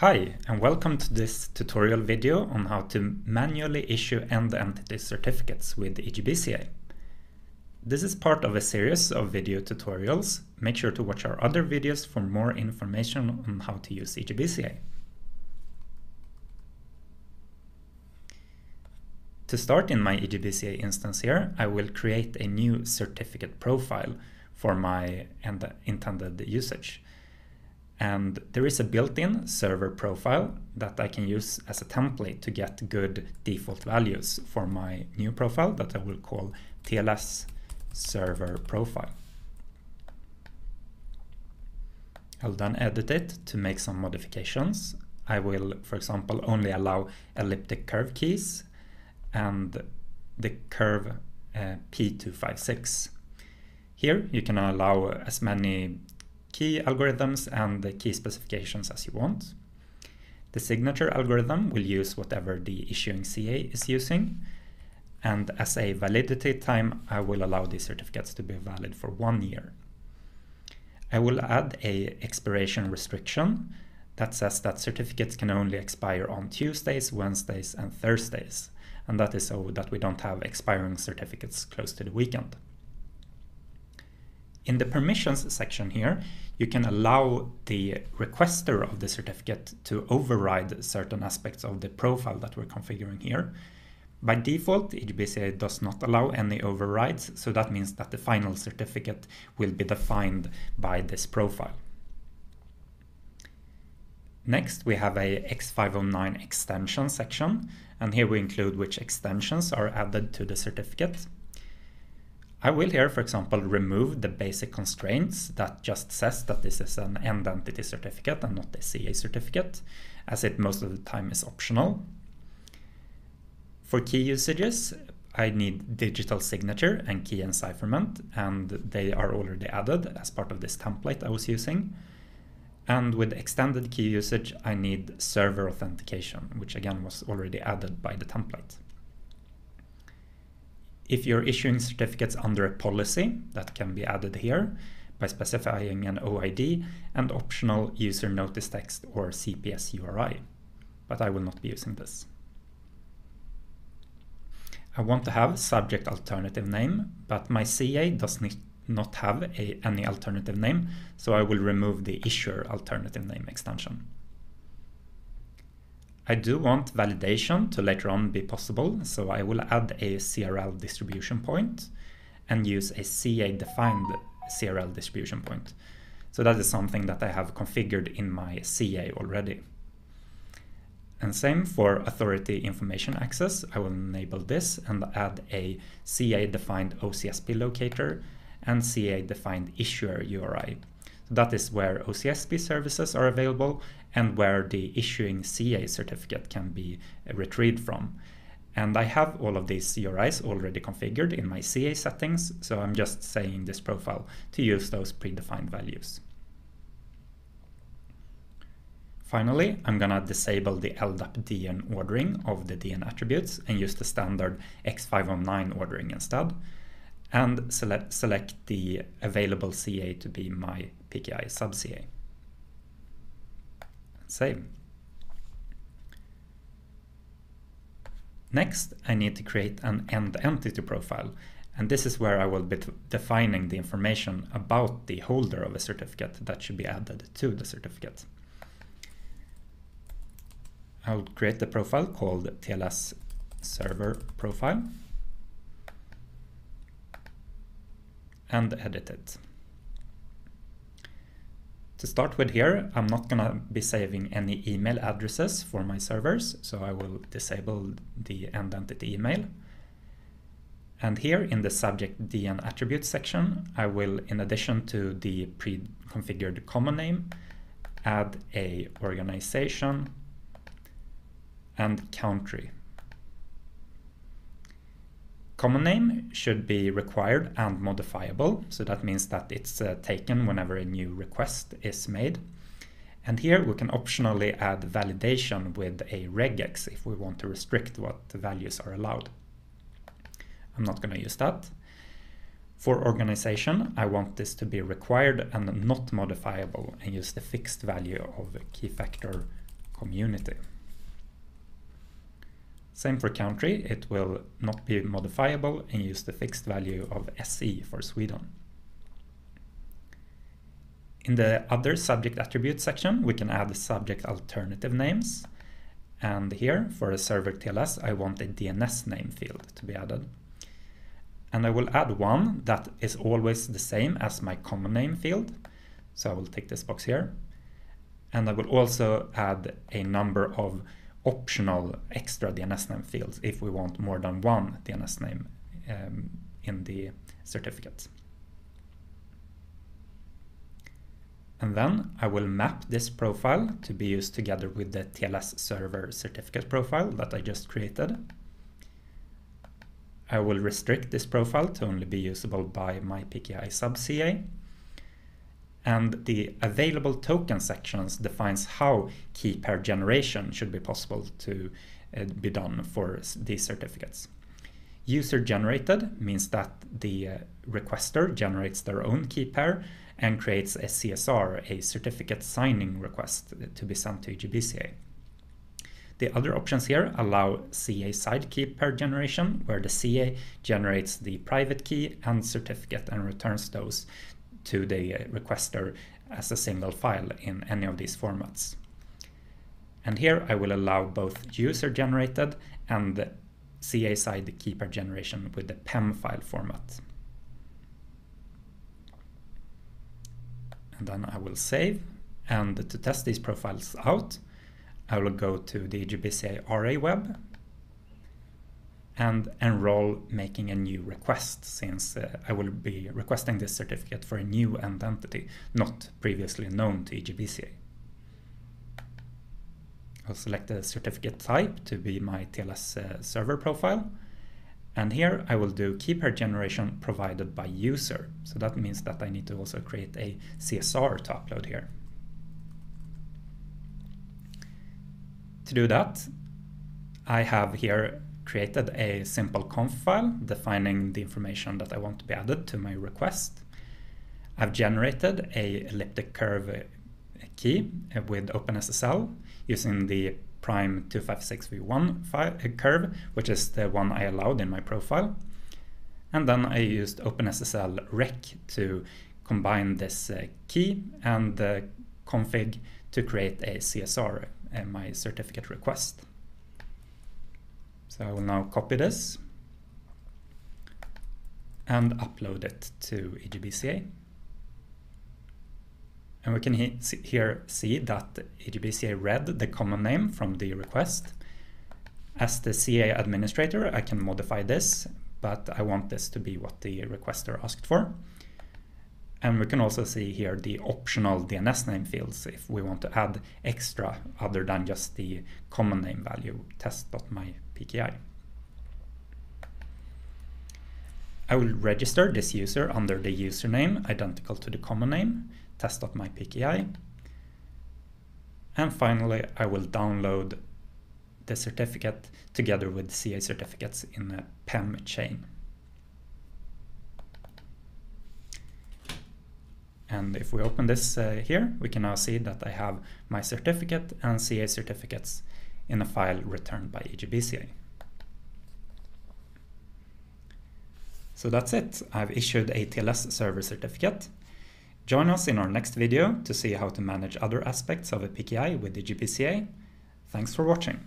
Hi, and welcome to this tutorial video on how to manually issue end-entity certificates with EJBCA. This is part of a series of video tutorials. Make sure to watch our other videos for more information on how to use EJBCA. To start in my EJBCA instance here, I will create a new certificate profile for my intended usage. And there is a built-in server profile that I can use as a template to get good default values for my new profile that I will call TLS server profile. I'll then edit it to make some modifications. I will, for example, only allow elliptic curve keys and the curve P256. Here you can allow as many key algorithms and the key specifications as you want. The signature algorithm will use whatever the issuing CA is using. And as a validity time, I will allow these certificates to be valid for 1 year. I will add a expiration restriction that says that certificates can only expire on Tuesdays, Wednesdays, and Thursdays. And that is so that we don't have expiring certificates close to the weekend. In the permissions section here, you can allow the requester of the certificate to override certain aspects of the profile that we're configuring here. By default, EJBCA does not allow any overrides, so that means that the final certificate will be defined by this profile. Next, we have a X509 extension section, and here we include which extensions are added to the certificate. I will here, for example, remove the basic constraints that just says that this is an end entity certificate and not a CA certificate, as it most of the time is optional. For key usages, I need digital signature and key encipherment, and they are already added as part of this template I was using. And with extended key usage, I need server authentication, which again was already added by the template. If you're issuing certificates under a policy, that can be added here by specifying an OID and optional user notice text or CPS URI, but I will not be using this. I want to have subject alternative name, but my CA does not have any alternative name, so I will remove the issuer alternative name extension. I do want validation to later on be possible, so I will add a CRL distribution point and use a CA-defined CRL distribution point. So that is something that I have configured in my CA already. And same for authority information access. I will enable this and add a CA-defined OCSP locator and CA-defined issuer URI. That is where OCSP services are available and where the issuing CA certificate can be retrieved from. And I have all of these URIs already configured in my CA settings, so I'm just saying this profile to use those predefined values. Finally, I'm gonna disable the LDAP DN ordering of the DN attributes and use the standard X509 ordering instead, and select the available CA to be my PKI sub-CA. Save. Next, I need to create an end entity profile, and this is where I will be defining the information about the holder of a certificate that should be added to the certificate. I'll create the profile called TLS server profile and edit it. To start with here, I'm not gonna be saving any email addresses for my servers, so I will disable the end entity email. And here in the subject DN attribute section, I will, in addition to the pre-configured common name, add a organization and country. Common name should be required and modifiable, so that means that it's taken whenever a new request is made. And here we can optionally add validation with a regex if we want to restrict what values are allowed. I'm not going to use that. For organization, I want this to be required and not modifiable and use the fixed value of Keyfactor community. Same for country, it will not be modifiable and use the fixed value of SE for Sweden. In the other subject attribute section, we can add subject alternative names. And here, for a server TLS, I want a DNS name field to be added. And I will add one that is always the same as my common name field. So I will take this box here. And I will also add a number of optional extra DNS name fields if we want more than one DNS name in the certificate. And then I will map this profile to be used together with the TLS server certificate profile that I just created. I will restrict this profile to only be usable by my PKI sub CA. And the available token sections defines how key pair generation should be possible to be done for these certificates. User generated means that the requester generates their own key pair and creates a CSR, a certificate signing request to be sent to EJBCA. The other options here allow CA side key pair generation, where the CA generates the private key and certificate and returns those to the requester as a single file in any of these formats. And here I will allow both user generated and the CA side key pair generation with the PEM file format. And then I will save, and to test these profiles out, I will go to the EJBCA RA web and enroll making a new request, since I will be requesting this certificate for a new end entity not previously known to EJBCA. I'll select the certificate type to be my TLS server profile, and here I will do key pair generation provided by user. So that means that I need to also create a CSR to upload here. To do that, I have here created a simple conf file defining the information that I want to be added to my request. I've generated a elliptic curve key with OpenSSL using the prime 256v1 file, curve, which is the one I allowed in my profile. And then I used OpenSSL rec to combine this key and the config to create a CSR, my certificate request. So I will now copy this and upload it to EJBCA. And we can here see that EJBCA read the common name from the request. As the CA administrator, I can modify this, but I want this to be what the requester asked for. And we can also see here the optional DNS name fields if we want to add extra other than just the common name value test.myPKI. I will register this user under the username identical to the common name, test.myPKI. And finally, I will download the certificate together with CA certificates in a PEM chain. And if we open this here, we can now see that I have my certificate and CA certificates in a file returned by EJBCA. So that's it. I've issued a TLS server certificate. Join us in our next video to see how to manage other aspects of a PKI with EJBCA. Thanks for watching.